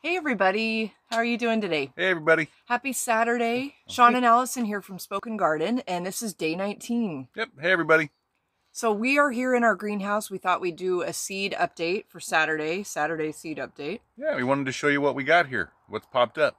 Hey everybody, how are you doing today? Hey everybody. Happy Saturday. Sean and Allison here from Spoken Garden, and this is day 19. Yep, hey everybody. So we are here in our greenhouse. We thought we'd do a seed update for Saturday, Saturday seed update. Yeah, we wanted to show you what we got here, what's popped up.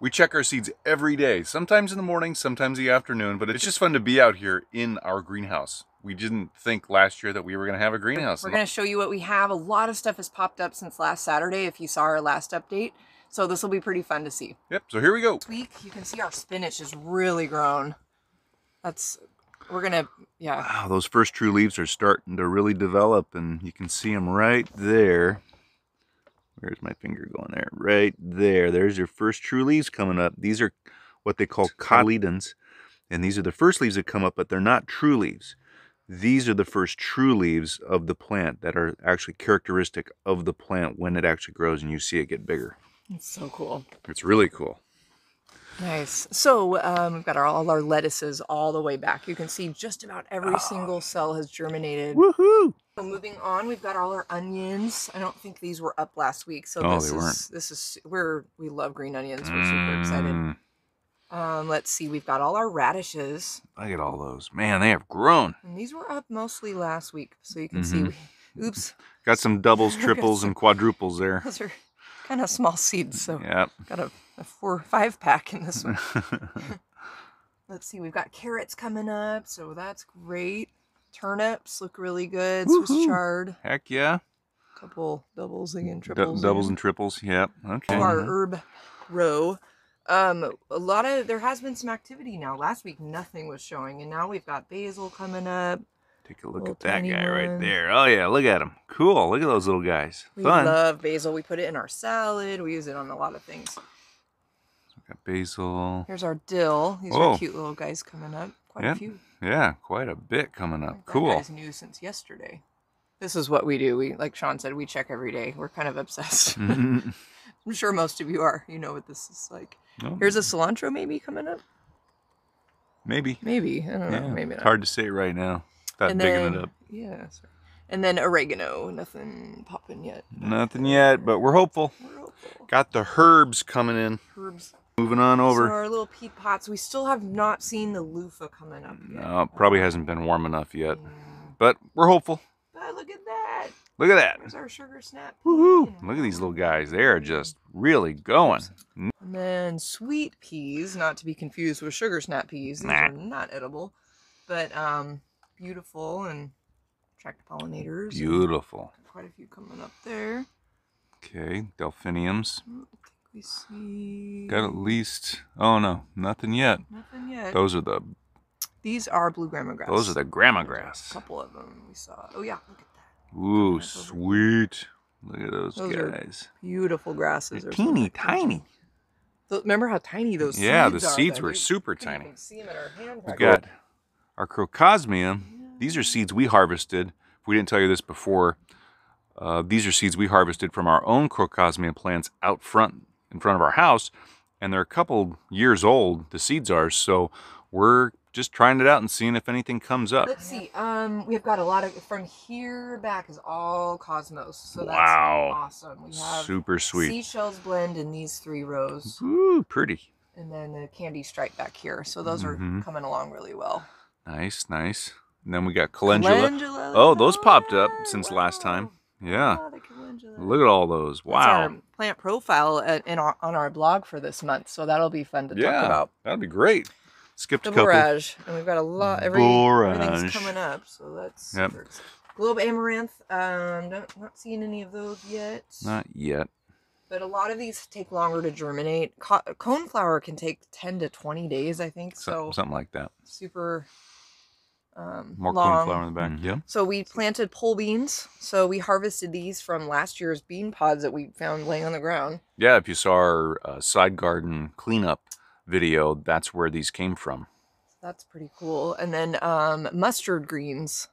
We check our seeds every day, sometimes in the morning, sometimes in the afternoon, but it's just fun to be out here in our greenhouse. We didn't think last year that we were going to have a greenhouse. We're going to show you what we have. A lot of stuff has popped up since last Saturday if you saw our last update. So this will be pretty fun to see. Yep. So here we go. This week, you can see our spinach is really grown. Wow, those first true leaves are starting to really develop, and you can see them right there. Where's my finger going there? Right there. There's your first true leaves coming up. These are what they call cotyledons, and these are the first leaves that come up, but they're not true leaves. These are the first true leaves of the plant that are actually characteristic of the plant when it actually grows and you see it get bigger. It's so cool. It's really cool. Nice. So we've got all our lettuces all the way back. You can see just about every single cell has germinated. Woohoo! So moving on, we've got all our onions. I don't think these were up last week, so we love green onions. We're super excited. Let's see, we've got all our radishes. Look at all those. Man, they have grown. And these were up mostly last week, so you can see. Oops. Got some doubles, triples, and quadruples there. Those are kind of small seeds, so yep. Got a 4 or 5 pack in this one. Let's see, we've got carrots coming up, so that's great. Turnips look really good. Swiss chard. Heck yeah. A couple doubles again, triples. Doubles and triples, yep. Okay. Our herb row. There has been some activity now. Last week, nothing was showing, and now we've got basil coming up. Take a look at that guy right there. Oh yeah, look at him. Cool, look at those little guys. We love basil. We put it in our salad. We use it on a lot of things. We've got basil. Here's our dill. These are cute little guys coming up. Quite a few. Yeah, quite a bit coming up. Cool. That guy's new since yesterday. This is what we do. We, like Sean said, we check every day. We're kind of obsessed. I'm sure most of you are. You know what this is like. Oh. Here's a cilantro maybe coming up. Maybe. Maybe. I don't know. Maybe not. Hard to say right now. Not digging it up. Yeah. Sorry. And then oregano. Nothing popping yet. Nothing yet, but we're hopeful. We're hopeful. Got the herbs coming in. Herbs. Moving on over. So our little pea pots. We still have not seen the loofah coming up yet. No, probably hasn't been warm enough yet. Yeah. But we're hopeful. But look at that. Look at that. There's our sugar snap pea. Woohoo! Look at these little guys. They are just really going. And then sweet peas, not to be confused with sugar snap peas. These are not edible, but beautiful and attract pollinators. Beautiful. Quite a few coming up there. Okay, delphiniums. I think we see. Got at least. Oh no, nothing yet. Nothing yet. Those are the. These are blue grama grass. Those are the grama grass. A couple of them we saw. Oh yeah. Look at ooh, sweet. Look at those guys. Beautiful grasses. They're teeny tiny. Remember how tiny those seeds are? Yeah, the seeds were super tiny. You can see them in our hand. We've got our crocosmia. These are seeds we harvested. If we didn't tell you this before, these are seeds we harvested from our own crocosmia plants out front, in front of our house. And they're a couple years old, the seeds are, so we're just trying it out and seeing if anything comes up. Let's see. We've got a lot of, from here back is all cosmos. So that's awesome. We have super sweet. Seashell's blend in these 3 rows. Ooh, pretty. And then the candy stripe back here. So those are coming along really well. Nice, nice. And then we got calendula. Oh, those popped up since last time. Yeah. Look at all those. Wow. That's our plant profile on our blog for this month. So that'll be fun to talk about. That'd be great. Skipped a couple. Borage, and we've got a lot. Everything's coming up, so that's globe amaranth. Not seeing any of those yet. Not yet. But a lot of these take longer to germinate. Coneflower can take 10 to 20 days, I think. So something like that. Super. More cornflower in the back. Yeah. So we planted pole beans. So we harvested these from last year's bean pods that we found laying on the ground. Yeah, if you saw our side garden cleanup video, that's where these came from. That's pretty cool. And then mustard greens,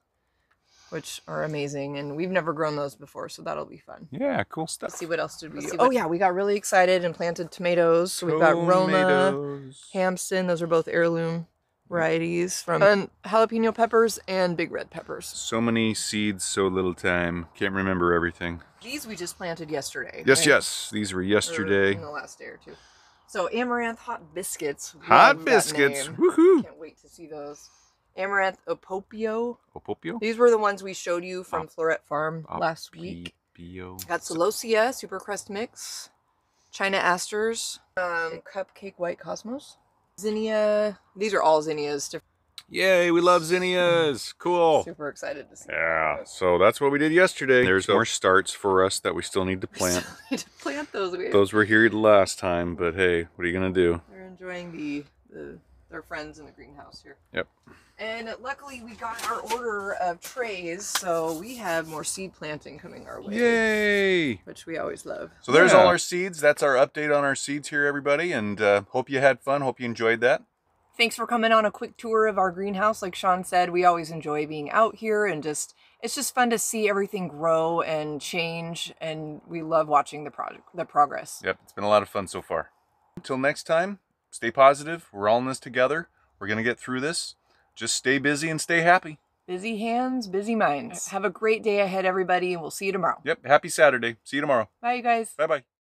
which are amazing, and we've never grown those before, so that'll be fun. Yeah, cool stuff. Let's see, what else did we see? Oh yeah, we got really excited and planted tomatoes. So we've got roma, Hampson, those are both heirloom. varieties from jalapeno peppers and big red peppers. So many seeds, so little time. Can't remember everything. These we just planted yesterday. Yes, right? Yes. These were yesterday. Or in the last day or two. So amaranth hot biscuits. Hot biscuits. Woohoo! Can't wait to see those. Amaranth Opopeo. Opopeo? These were the ones we showed you from Florette Farm last week. Got Celosia, Supercrest Mix, China Asters, Cupcake White Cosmos, Zinnia. These are all zinnias. Yay, we love zinnias. Cool. Super excited to see. Yeah, so that's what we did yesterday. There's more starts for us that we still need to plant. We still need to plant those. Those were here last time, but hey, what are you going to do? They're enjoying their friends in the greenhouse here. Yep. And luckily we got our order of trays, so we have more seed planting coming our way. Yay! Which we always love. So there's all our seeds. That's our update on our seeds here, everybody. And hope you had fun. Hope you enjoyed that. Thanks for coming on a quick tour of our greenhouse. Like Sean said, we always enjoy being out here and just, it's just fun to see everything grow and change. And we love watching the progress. Yep, it's been a lot of fun so far. Until next time, stay positive. We're all in this together. We're going to get through this. Just stay busy and stay happy. Busy hands, busy minds. Have a great day ahead, everybody, and we'll see you tomorrow. Yep, happy Saturday. See you tomorrow. Bye, you guys. Bye-bye.